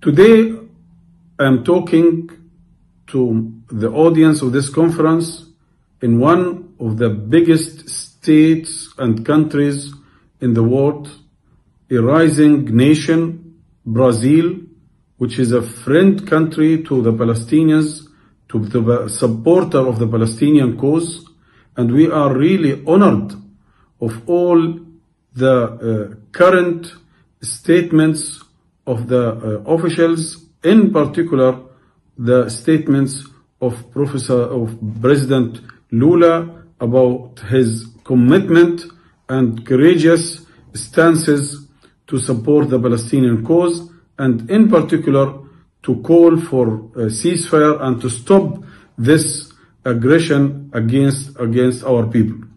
Today, I'm talking to the audience of this conference in one of the biggest states and countries in the world, a rising nation, Brazil, which is a friend country to the Palestinians, to the supporter of the Palestinian cause, and we are really honored of all the current statements of the officials, in particular the statements of President Lula about his commitment and courageous stances to support the Palestinian cause, and in particular to call for a ceasefire and to stop this aggression against our people.